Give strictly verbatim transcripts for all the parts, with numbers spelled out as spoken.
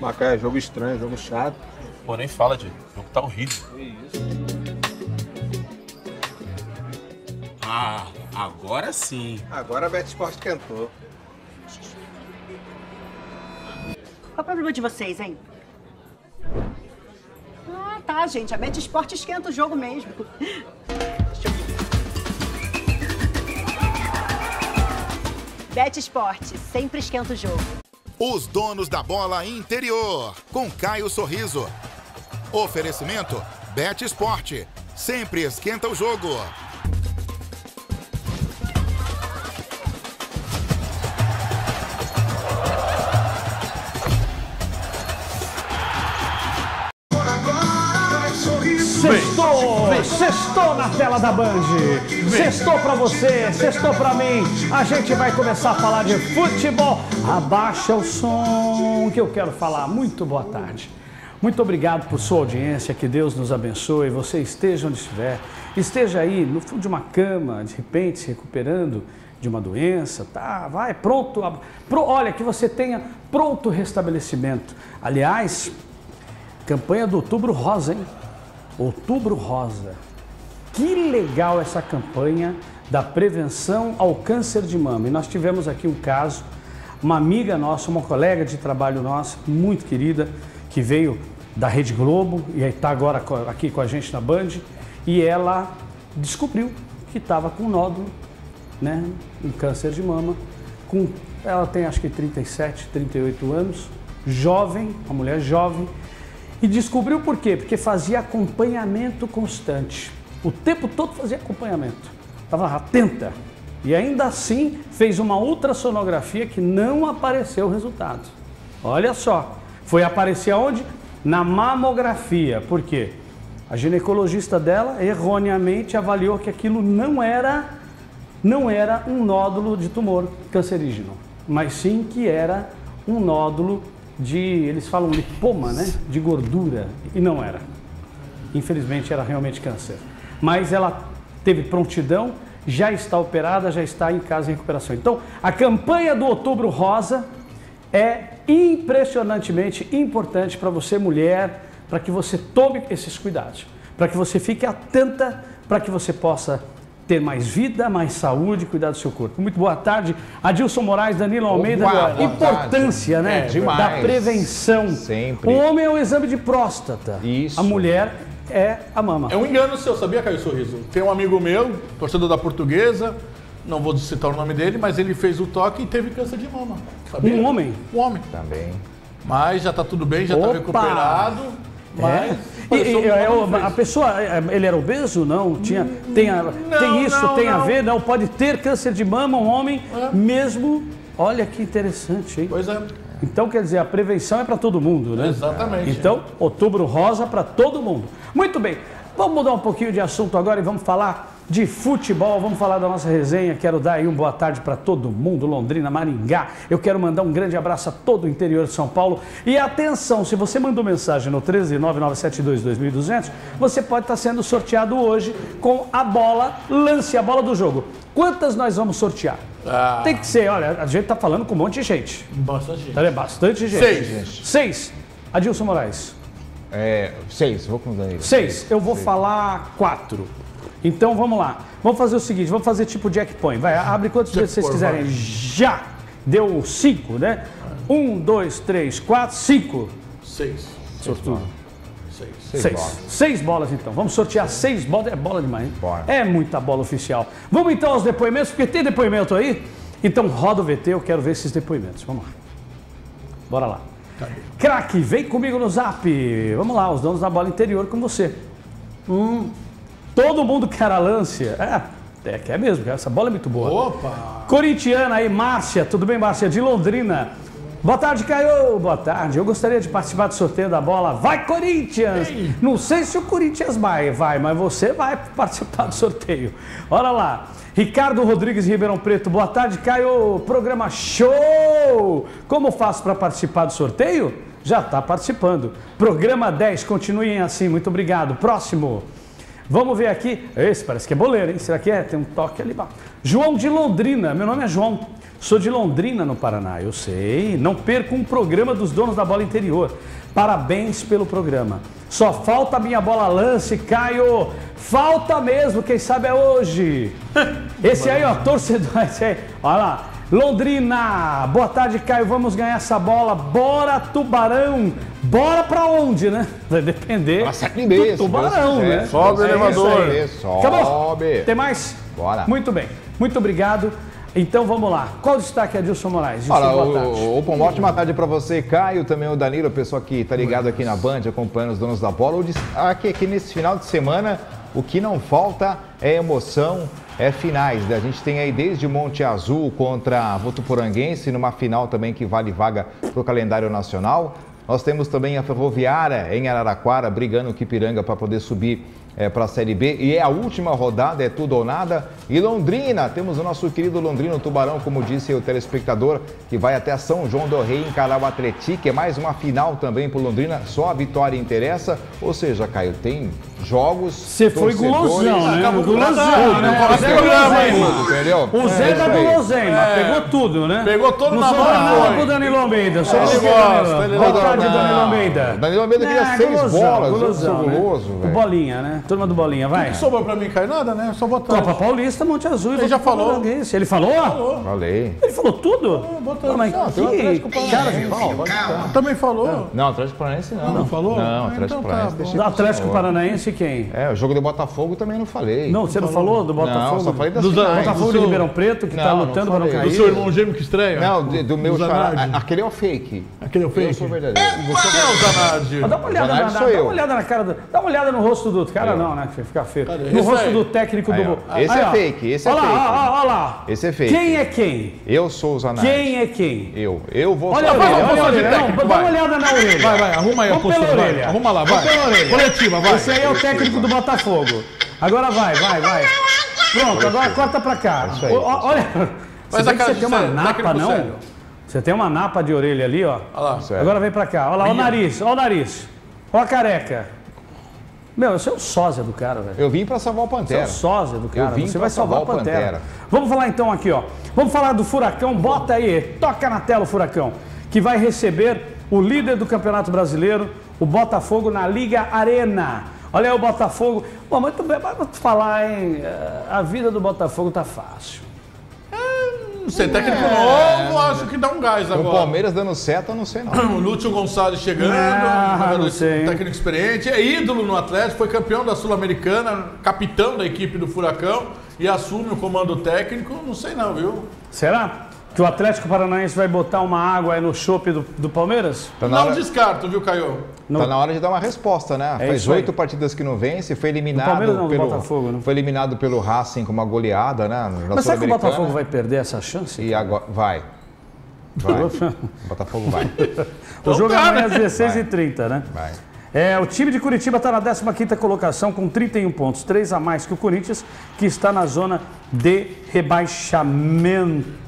Macaé é jogo estranho, jogo chato. Pô, nem fala, Diego. O jogo tá horrível. Que isso? Ah, agora sim. Agora a Bet Esporte cantou. Qual é o problema de vocês, hein? Ah, tá, gente. A Bet Esporte esquenta o jogo mesmo. Bet Esporte sempre esquenta o jogo. Os Donos da Bola Interior, com Caio Sorriso. Oferecimento Bet Esporte, sempre esquenta o jogo. Sextou, sextou na tela da Band, sextou pra você, sextou pra mim, a gente vai começar a falar de futebol. Abaixa o som que eu quero falar. Muito boa tarde, muito obrigado por sua audiência, que Deus nos abençoe, você esteja onde estiver, esteja aí no fundo de uma cama, de repente se recuperando de uma doença, tá, vai, pronto, pro, olha, que você tenha pronto restabelecimento. Aliás, campanha do Outubro Rosa, hein? Outubro Rosa. Que legal essa campanha da prevenção ao câncer de mama. E nós tivemos aqui um caso, uma amiga nossa, uma colega de trabalho nossa, muito querida, que veio da Rede Globo e está agora aqui com a gente na Band, e ela descobriu que estava com nódulo, né, um câncer de mama. Com, ela tem acho que trinta e sete, trinta e oito anos, jovem, uma mulher jovem. E descobriu por quê? Porque fazia acompanhamento constante. O tempo todo fazia acompanhamento. Estava atenta. E ainda assim fez uma ultrassonografia que não apareceu o resultado. Olha só. Foi aparecer aonde? Na mamografia. Por quê? A ginecologista dela erroneamente avaliou que aquilo não era, não era um nódulo de tumor cancerígeno, mas sim que era um nódulo de, eles falam lipoma, né? De gordura, e não era. Infelizmente era realmente câncer. Mas ela teve prontidão, já está operada, já está em casa em recuperação. Então, a campanha do Outubro Rosa é impressionantemente importante para você, mulher, para que você tome esses cuidados, para que você fique atenta, para que você possa ter mais vida, mais saúde, cuidar do seu corpo. Muito boa tarde, Adilson Moraes, Danilo Almeida. Boa, importância, boa, né? É, demais. Da prevenção. Sempre. O homem é um exame de próstata. Isso. A mulher é a mama. É um engano seu, sabia, Caio Sorriso? Tem um amigo meu, torcedor da Portuguesa, não vou citar o nome dele, mas ele fez o toque e teve câncer de mama. Sabia? Um homem? Um homem. Também. Mas já tá tudo bem, já Opa. tá recuperado. Mas é. E, e, eu, a pessoa, ele era obeso? Não? Tinha, tem, a, não, tem isso, não, tem não. a ver? Não, pode ter câncer de mama, um homem é. mesmo. Olha que interessante, hein? Pois é. Então, quer dizer, a prevenção é para todo mundo, né? Exatamente. Então, Outubro Rosa para todo mundo. Muito bem, vamos mudar um pouquinho de assunto agora e vamos falar de futebol, vamos falar da nossa resenha. Quero dar aí uma boa tarde para todo mundo, Londrina, Maringá. Eu quero mandar um grande abraço a todo o interior de São Paulo. E atenção, se você mandou mensagem no um três nove nove sete dois dois mil e duzentos, você pode estar sendo sorteado hoje com a bola, lance a bola do jogo. Quantas nós vamos sortear? Ah. Tem que ser, olha, a gente tá falando com um monte de gente. Bastante gente. Tá, bastante gente. Seis. Gente. Seis. Adilson Moraes. É, seis, vou com o Danilo. Seis, eu vou seis. falar quatro. Então vamos lá, vamos fazer o seguinte, vamos fazer tipo jackpot, vai, abre quantos vezes vocês quiserem, vai. Já! Deu cinco, né? Um, dois, três, quatro, cinco. Seis. Sortudo. Seis. Seis. Seis bolas. Seis bolas então, vamos sortear seis bolas, é bola demais, hein? Bora. É muita bola oficial. Vamos então aos depoimentos, porque tem depoimento aí? Então roda o V T, eu quero ver esses depoimentos, vamos lá. Bora lá. Craque, vem comigo no zap, vamos lá, os donos da bola interior com você. Hum... Todo mundo quer a lance. É, é que é mesmo, cara. Essa bola é muito boa. Opa! Corintiana aí, Márcia. Tudo bem, Márcia? De Londrina. Boa tarde, Caio. Boa tarde. Eu gostaria de participar do sorteio da bola. Vai, Corinthians! Ei. Não sei se o Corinthians vai, vai, mas você vai participar do sorteio. Olha lá. Ricardo Rodrigues, Ribeirão Preto. Boa tarde, Caio. Programa show! Como faço para participar do sorteio? Já está participando. Programa dez. Continuem assim. Muito obrigado. Próximo. Vamos ver aqui. Esse parece que é boleiro, hein? Será que é? Tem um toque ali. João de Londrina. Meu nome é João. Sou de Londrina, no Paraná. Eu sei. Não perco um programa dos Donos da Bola Interior. Parabéns pelo programa. Só falta a minha bola lance, Caio. Falta mesmo. Quem sabe é hoje. Esse aí, ó. Torcedor. Esse aí. Olha lá. Londrina. Boa tarde, Caio. Vamos ganhar essa bola. Bora, Tubarão. Bora pra onde, né? Vai depender do Tubarão, né? Sobe o elevador. Sobe. Tem mais? Bora. Muito bem. Muito obrigado. Então vamos lá. Qual o destaque é Adilson Moraes? Gilson, olha, boa tarde. O, o, uma ótima tarde para você, Caio, também o Danilo, o pessoal que está ligado aqui na Band, acompanhando os Donos da Bola. O destaque é que nesse final de semana o que não falta é emoção, é finais. Né? A gente tem aí desde Monte Azul contra Votuporanguense, numa final também que vale vaga para o calendário nacional. Nós temos também a Ferroviária em Araraquara, brigando com Ipiranga para poder subir é, para a Série B. E é a última rodada, é tudo ou nada. E Londrina, temos o nosso querido Londrino Tubarão, como disse o telespectador, que vai até São João del Rei encarar o Atlético. É mais uma final também para Londrina, só a vitória interessa. Ou seja, Caio, tem jogos... Você foi gulosão, né? Acabou gulosão, né? O Zé da guloseima, pegou tudo, né? Pegou todo na bola. Não, o Danilo Almeida, só o de Danilo Almeida. Danilo Almeida queria ah, seis golosão, bolas. Golosão, né? Goloso, o Bolinha, né? Turma do Bolinha, vai. Não sobrou pra mim, Caio, nada, né? Só botando. Copa Paulista, Monte Azul. Ele já falou. Ele falou? Falou. Falei. Ele falou tudo? Ah, botando. Mas não, que cara de pau. Também falou. Não, Atlético Paranaense não. Não falou? Não, Atlético Paranaense. Do Atlético Paranaense quem? É, o jogo do Botafogo também não falei. Não, você não falou do Botafogo? Não, só falei das finais. Botafogo de Ribeirão Preto, que tá lutando pra não cair. Do seu irmão gêmeo que estreia? Não, do meu xará. Aquele é o fake. Aquele é o fake? Eu sou verdadeiro. Você é o Zanardi. Dá uma olhada, na, dá uma olhada na cara do, dá uma olhada no rosto do cara, eu. Não, né? Fica feio. Cadê? No esse rosto aí? Do técnico aí, do. Aí, esse aí, é ó. Fake, esse olha é fake. Olha lá, olha lá. Esse é fake. Quem é quem? Eu sou o Zanardi. Quem é quem? Eu. Eu vou olha, vai, vai, olha, olha, técnico, não, dá uma olhada na orelha. Vai, vai, arruma aí a postura. Arruma lá, vai. Coletiva, vai. Esse aí é o técnico do Botafogo. Agora vai, vai, vai. Pronto, agora corta pra cá. Olha. Mas você tem uma napa, não? Você tem uma napa de orelha ali, ó. Olha lá. Agora vem pra cá. Olha lá, olha o nariz, olha o nariz. Olha a careca. Meu, você é um sósia do cara, velho. Eu vim pra salvar o Pantera. Você é um sósia do cara. Eu vim você pra vai salvar, salvar o Pantera. Pantera. Vamos falar então aqui, ó. Vamos falar do Furacão. Bota aí, toca na tela o Furacão. Que vai receber o líder do Campeonato Brasileiro, o Botafogo, na Liga Arena. Olha aí o Botafogo. Bom, mas tu vai falar, hein? A vida do Botafogo tá fácil. Não sei, técnico é. novo, acho que dá um gás agora. O Palmeiras dando seta, não sei não. O Lúcio Gonçalves chegando, ah, um técnico experiente, é ídolo no Atlético, foi campeão da Sul-Americana, capitão da equipe do Furacão e assume o comando técnico, não sei não, viu? Será que o Atlético Paranaense vai botar uma água aí no chope do, do Palmeiras? Tá não hora... descarto, viu, Caio? Não. Tá na hora de dar uma resposta, né? É faz oito partidas que não vence, foi eliminado não, pelo Botafogo, né? Foi eliminado pelo Racing com uma goleada, né? Mas será que o Botafogo vai perder essa chance? E agora vai. Vai. O Botafogo vai. O jogo é amanhã às dezesseis e trinta, né? Vai. É, o time de Curitiba está na décima quinta colocação com trinta e um pontos, três a mais que o Corinthians, que está na zona de rebaixamento.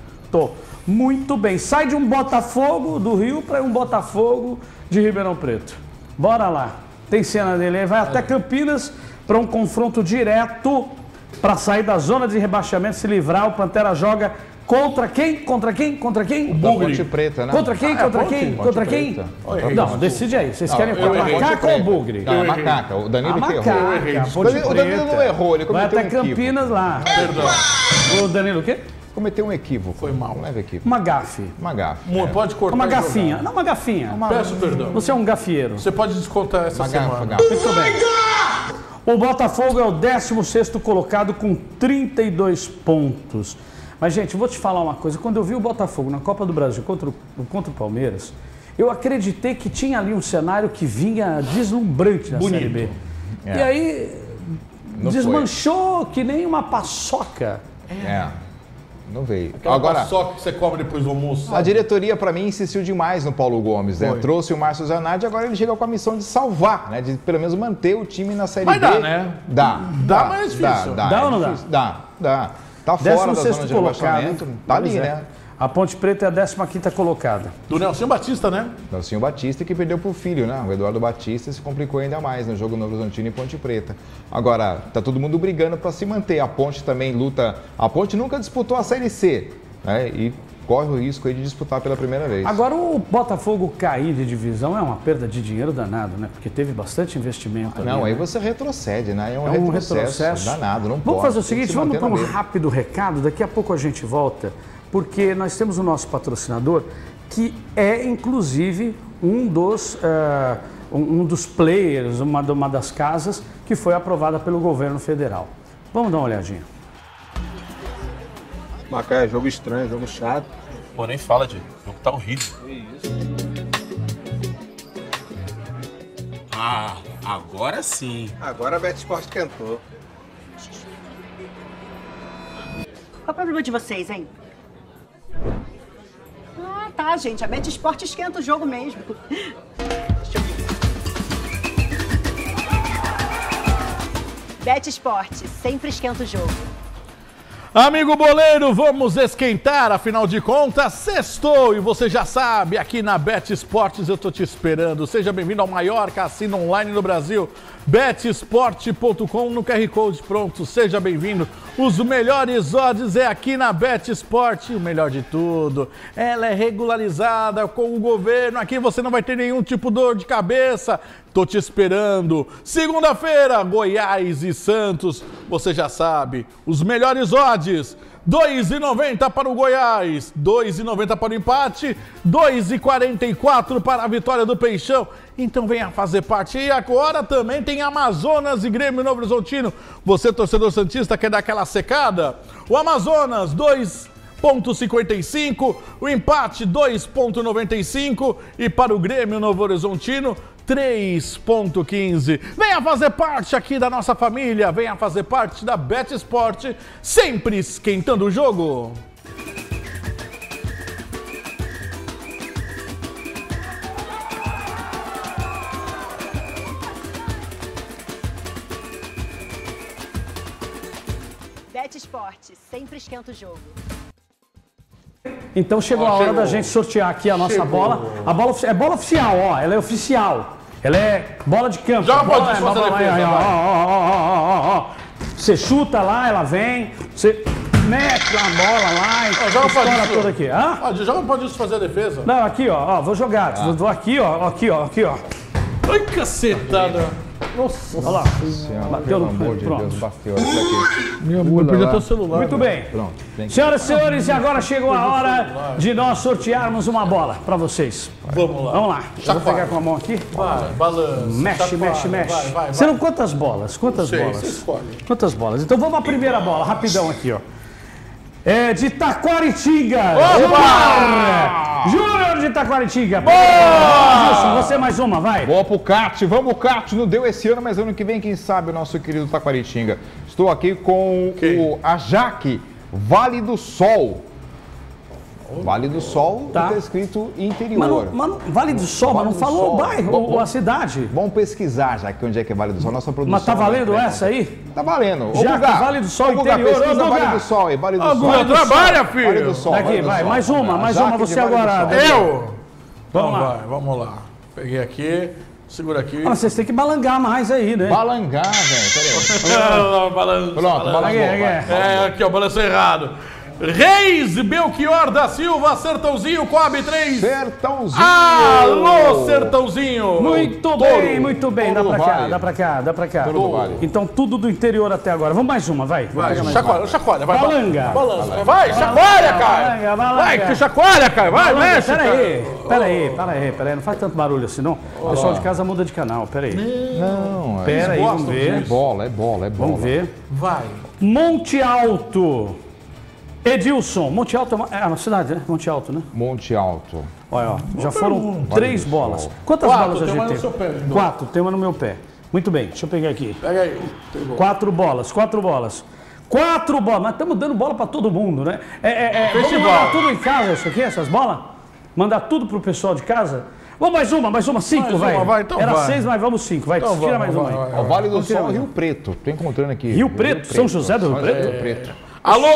Muito bem. Sai de um Botafogo do Rio para um Botafogo de Ribeirão Preto. Bora lá, tem cena dele, ele vai até Campinas para um confronto direto para sair da zona de rebaixamento, se livrar. O Pantera joga contra quem? Contra quem? Contra quem? O Bugre. Preta, né? Contra quem? Ah, contra é quem? Ponte contra quem? Preta. Não, decide aí. Vocês não, querem macaca ou Bugre? Não, é macaca. O Danilo a que errou. Macaca, o Danilo não errou, ele cometeu um equívoco. Vai até Campinas lá. Perdão. O Danilo o quê? Cometeu um equívoco. Foi mal. Um leve equívoco. Uma gafe. Uma gafe. É. Pode cortar. Uma gafinha. Não, uma gafinha. Uma... Peço perdão. Você é um gafieiro. Você pode descontar essa uma semana. Gafa, gafa. Muito bem. O Botafogo é o décimo sexto colocado com trinta e dois pontos. Mas, gente, vou te falar uma coisa. Quando eu vi o Botafogo na Copa do Brasil contra o, contra o Palmeiras, eu acreditei que tinha ali um cenário que vinha deslumbrante na bonito. Série B. É. E aí não desmanchou foi. Que nem uma paçoca. É. é. Não veio. Aquela agora só que você cobra depois do almoço. A diretoria, para mim, insistiu demais no Paulo Gomes, né? Trouxe o Márcio Zanardi, agora ele chega com a missão de salvar, né? De pelo menos manter o time na Série B. Mas dá, né? Dá. Dá, mas é difícil. Dá, dá, dá ou não dá? Dá, dá. Tá fora da zona de rebaixamento. Tá ali, né? A Ponte Preta é a décima quinta colocada. Do Nelson Batista, né? Nelson Batista, que perdeu pro filho, né? O Eduardo Batista se complicou ainda mais no jogo Novo Horizontino e Ponte Preta. Agora, tá todo mundo brigando para se manter. A Ponte também luta... A Ponte nunca disputou a Série C, né? E corre o risco aí de disputar pela primeira vez. Agora, o Botafogo cair de divisão é uma perda de dinheiro danado, né? Porque teve bastante investimento. Ah, não, ali, aí né? Você retrocede, né? É um, é um retrocesso, retrocesso danado, não vamos pode. Vamos fazer o seguinte, se vamos para um rápido recado, daqui a pouco a gente volta, porque nós temos o nosso patrocinador, que é, inclusive, um dos, uh, um dos players, uma, uma das casas, que foi aprovada pelo governo federal. Vamos dar uma olhadinha. Macaé, jogo estranho, jogo chato. Pô, nem fala, Di. O jogo tá horrível. Que isso? Ah, agora sim. Agora a Bet Esporte cantou. Qual é o problema de vocês, hein? Ah, tá, gente. A Bet Esporte esquenta o jogo mesmo. Bet Esporte sempre esquenta o jogo. Amigo boleiro, vamos esquentar, afinal de contas, sextou, e você já sabe, aqui na Bet Esportes eu tô te esperando. Seja bem-vindo ao maior cassino online do Brasil, bet esporte ponto com, no Q R Code, pronto, seja bem-vindo. Os melhores odds é aqui na Bet Esporte, o melhor de tudo, ela é regularizada com o governo, aqui você não vai ter nenhum tipo de dor de cabeça. Tô te esperando. Segunda-feira, Goiás e Santos. Você já sabe, os melhores odds. dois e noventa para o Goiás, dois e noventa para o empate, dois e quarenta e quatro para a vitória do Peixão. Então venha fazer parte. E agora também tem Amazonas e Grêmio Novo Horizontino. Você, torcedor santista, quer dar aquela secada? O Amazonas, dois e cinquenta e cinco, o empate dois e noventa e cinco e para o Grêmio Novo Horizontino três e quinze. Venha fazer parte aqui da nossa família, venha fazer parte da Bet Esporte, sempre esquentando o jogo. Bet Esporte, sempre esquenta o jogo. Então chegou ó, a hora chegou. da gente sortear aqui a nossa chegou. bola. A bola é bola oficial, ó. Ela é oficial. Ela é bola de campo. Já bola, pode bola, defesa, aí, ó, ó, ó, ó, ó, ó. Você chuta lá, ela vem. Você mete a bola lá e joga fora toda aqui. Hã? Pode, já não pode isso fazer a defesa? Não, aqui, ó. ó vou jogar. Ah. Vou aqui, ó. Aqui, ó. Aqui, ó. Ai, cacetada. Nossa, olha lá. Pelo amor de Deus, bateu. Meu amor, perdeu teu celular. Muito bem. Pronto. Senhoras e senhores, e agora chegou a hora de nós sortearmos uma bola para vocês. Vamos lá. Vamos lá. Eu vou pegar com a mão aqui. Vai, balança. Mexe, mexe, mexe. Serão quantas bolas? Quantas bolas? Você escolhe. Quantas bolas? Então vamos à primeira bola, rapidão aqui, ó. É de Taquaritinga. Opa! Júnior de Taquaritinga. Boa! Gilson, você mais uma, vai. Boa pro Cate, vamos Cate. Não deu esse ano, mas ano que vem, quem sabe, o nosso querido Taquaritinga. Estou aqui com quem? O Ajaque, Vale do Sol. Vale do Sol, tá, tá escrito interior. Mano, mano, Vale do Sol, vale mas não falou o bairro ou a cidade. Vamos pesquisar, já que onde é que é Vale do Sol, nossa produção. Mas tá valendo né? essa aí? Tá valendo. Já Buga, que Vale do Sol interior, Buga, pesquisa Vale do Sol aí, Vale do Sol. Buga, trabalha, filho. Vale do Sol. Aqui, vale do vai, Sol. mais uma, mais Jaque uma você vale agora. Eu? Vamos então, lá. Vai, vamos lá. Peguei aqui, segura aqui. Ah, vocês têm que balangar mais aí, né? Balangar, velho. Peraí. Pronto, balangou. É, aqui, ó, balançou errado. Reis Belchior da Silva, Sertãozinho, Coab três. Sertãozinho. Alô, Sertãozinho. Muito Toro. bem, muito bem. Toro dá pra cá, vale. dá pra cá, dá pra cá. Toro Toro. Então tudo do interior até agora. Vamos mais uma, vai. Vai, chacoalha, chacoalha. Vai, balanga. Balança. Vai, chacoalha, cara. Vai, que chacoalha, cara. Vai, balanga. mexe. Pera aí, pera aí, pera aí, pera aí. Não faz tanto barulho assim, não. O pessoal de casa muda de canal, pera aí. Não, pera aí, vamos ver. É bola, é bola, é bola. Vamos ver. Vai. Monte Alto. Edilson, Monte Alto é uma cidade, né? Monte Alto, né? Monte Alto. Olha, ó, já foram três bolas. Quantas Quatro, bolas a gente tem? Quatro, tem uma no seu pé. Quatro, tem uma no meu pé. Muito bem, deixa eu pegar aqui. Pega aí. Quatro bolas, quatro bolas. Quatro bolas, mas estamos dando bola para todo mundo, né? É, é, é, vamos mandar tudo em casa isso aqui, essas bolas? Mandar tudo pro pessoal de casa? Vamos mais uma, mais uma, cinco, mais vai. Uma, vai então Era vai. seis, mas vamos cinco, vai. Então Tira vamos, mais vai, uma aí. Vai, vai. Vale do Sol, Rio Preto. Estou encontrando aqui. Rio Preto? Rio Preto, São José do Rio Preto? Rio Preto. Alô,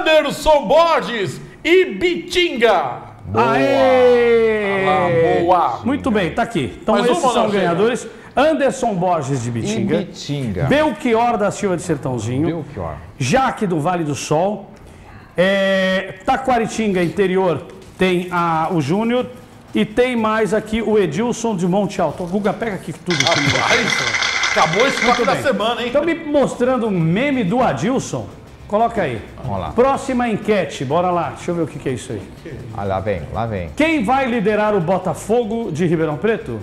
Anderson Borges Ibitinga. Boa! Aê! Alá, boa! Muito bem, tá aqui. Então mais esses são ganhadores. Anderson Borges de Ibitinga, Ibitinga. Belchior da Silva de Sertãozinho, Belchior. Jaque do Vale do Sol, é, Taquaritinga interior tem a, o Júnior e tem mais aqui o Edilson de Monte Alto. O Guga, pega aqui tudo. Ah, acabou esse quarto da semana, hein? Estão me mostrando um meme do Adilson. Coloca aí. Vamos lá. Próxima enquete, bora lá. Deixa eu ver o que, que é isso aí. Ah, lá vem, lá vem. Quem vai liderar o Botafogo de Ribeirão Preto?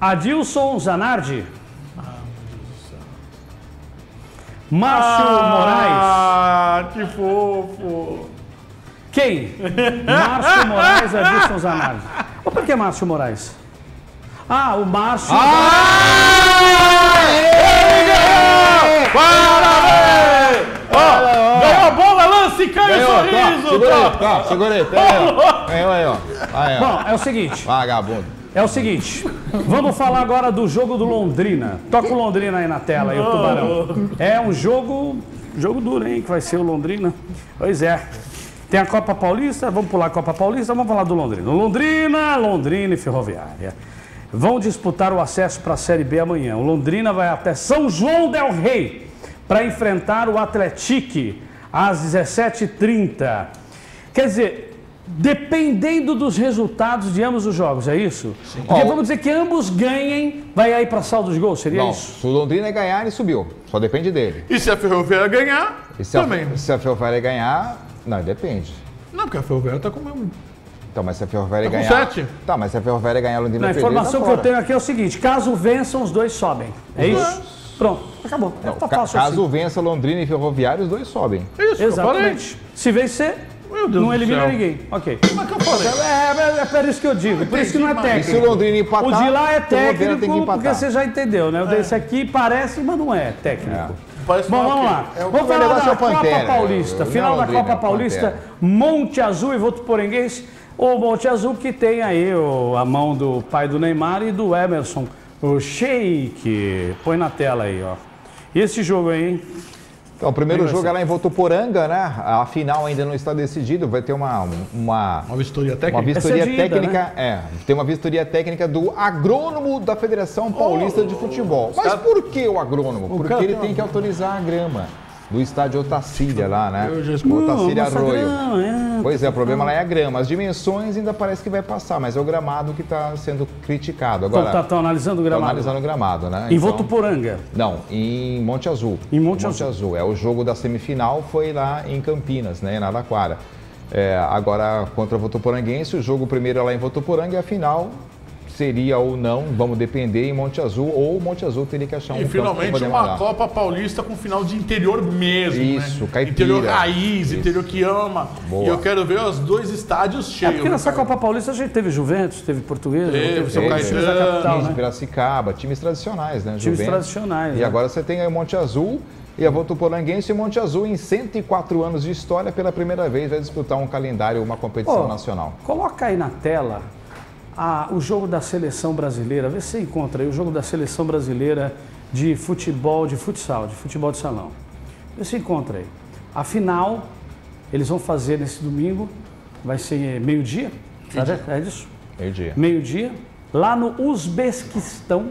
Adilson Zanardi. Márcio ah, Moraes. Ah, que fofo. Quem? Márcio Moraes, Adilson Zanardi. Ou por que Márcio Moraes? Ah, o Márcio... Ah, Moraes. Parabéns! Ó, ganhou a bola, lance e Caio Sorriso. Segura aí, tá, segura aí. Ganhou aí, ó. Aí, ó. Bom, é o seguinte. Vagabundo. É o seguinte, vamos falar agora do jogo do Londrina. Toca o Londrina aí na tela, aí, o Tubarão. É um jogo, jogo duro, hein, que vai ser o Londrina. Pois é. Tem a Copa Paulista, vamos pular a Copa Paulista, vamos falar do Londrina. Londrina, Londrina e Ferroviária vão disputar o acesso para a Série B amanhã. O Londrina vai até São João del Rei para enfrentar o Atlético às dezessete e trinta. Quer dizer... dependendo dos resultados de ambos os jogos, é isso? Sim. Porque vamos dizer que ambos ganhem, vai aí para saldo de gol, seria não, isso? Se o Londrina ganhar, ele subiu. Só depende dele. E se a Ferroviária ganhar, e se também. A, se a Ferroviária ganhar, não, depende. Não, porque a Ferroviária tá com mesmo. Então, mas se a Ferroviária tá ganhar... sete. Tá, mas se a Ferroviária ganhar, o Londrina não, a informação perder, tá que eu tenho aqui é o seguinte, caso vençam, os dois sobem. É isso? Uhum. Pronto, acabou. Não, tá fácil caso assim. Vença Londrina e Ferroviária, os dois sobem. Isso, exatamente. Se vencer... Meu Deus, não elimina ninguém. Ok. Mas que eu falei? É, é, é por isso que eu digo. Por isso que não é técnico. E se o Londrina empatar... O de lá é técnico, porque você já entendeu, né? O desse aqui parece, mas não é técnico. É. Parece bom, vamos lá. É, vamos falar da Copa Paulista. Final da Copa Paulista, Monte Azul e Votuporanguense. O Monte Azul que tem aí o, a mão do pai do Neymar e do Emerson. O Sheik. Põe na tela aí, ó. E esse jogo aí, hein? Então, o primeiro jogo é lá em Votuporanga, né? A final ainda não está decidida, vai ter uma... Uma, uma vistoria técnica. Uma vistoria é técnica, ida, né? É. Tem uma vistoria técnica do agrônomo da Federação Paulista oh, de Futebol. Mas cara... por que o agrônomo? O Porque ele tem que autorizar a grama do estádio Otacília lá, né? Eu já escuto. Otacília Arroio. É, pois é, o problema lá é a grama. As dimensões ainda parece que vai passar, mas é o gramado que está sendo criticado. Agora, então, tá, tá analisando o gramado? Tá analisando o gramado, né? Em então, Votuporanga? Não, em Monte Azul. Em Monte, Monte Azul. Azul. É, o jogo da semifinal foi lá em Campinas, né? Em Araraquara. É, agora, contra o Votuporanguense, o jogo primeiro é lá em Votuporanga e a final... seria ou não, vamos depender em Monte Azul, ou Monte Azul teria que achar um... E finalmente uma mandar. Copa Paulista com final de interior mesmo, isso, né? Caipira. Interior raiz, isso. Interior que ama. Boa. E eu quero ver os dois estádios cheios. É porque nessa Copa Paulista a gente teve Juventus, teve Portuguesa, teve, teve São Caetano, da capital, né? Piracicaba, times tradicionais, né? Times Juventus. tradicionais. E né? agora você tem aí Monte Azul... E a Votuporanguense e Monte Azul, em cento e quatro anos de história, pela primeira vez vai disputar um calendário, uma competição oh, nacional. Coloca aí na tela... Ah, o jogo da seleção brasileira, vê se você encontra aí o jogo da seleção brasileira de futebol, de futsal, de futebol de salão. Vê se encontra aí. A final, eles vão fazer nesse domingo, vai ser meio-dia, é isso? Meio-dia. Meio-dia, lá no Uzbequistão.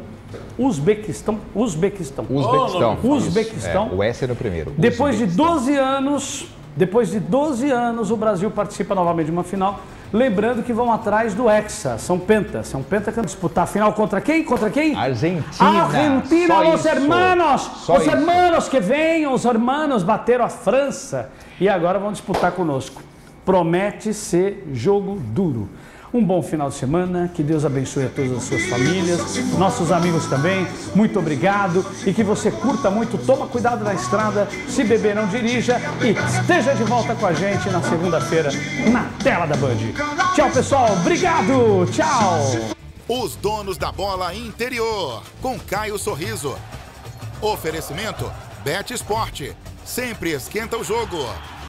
Uzbequistão, Uzbequistão. Uzbequistão. Oh, Uzbequistão. É, o S é no primeiro. Depois de doze anos, depois de doze anos, o Brasil participa novamente de uma final. Lembrando que vão atrás do Hexa, são penta, são penta que vão disputar a final contra quem? Contra quem? Argentina. Argentina, só os hermanos, só os isso. hermanos que vêm, os hermanos bateram a França e agora vão disputar conosco. Promete ser jogo duro. Um bom final de semana, que Deus abençoe a todas as suas famílias, nossos amigos também, muito obrigado e que você curta muito, toma cuidado na estrada, se beber não dirija e esteja de volta com a gente na segunda-feira na tela da Band. Tchau pessoal, obrigado, tchau! Os Donos da Bola Interior, com Caio Sorriso. Oferecimento Bet Esporte, sempre esquenta o jogo.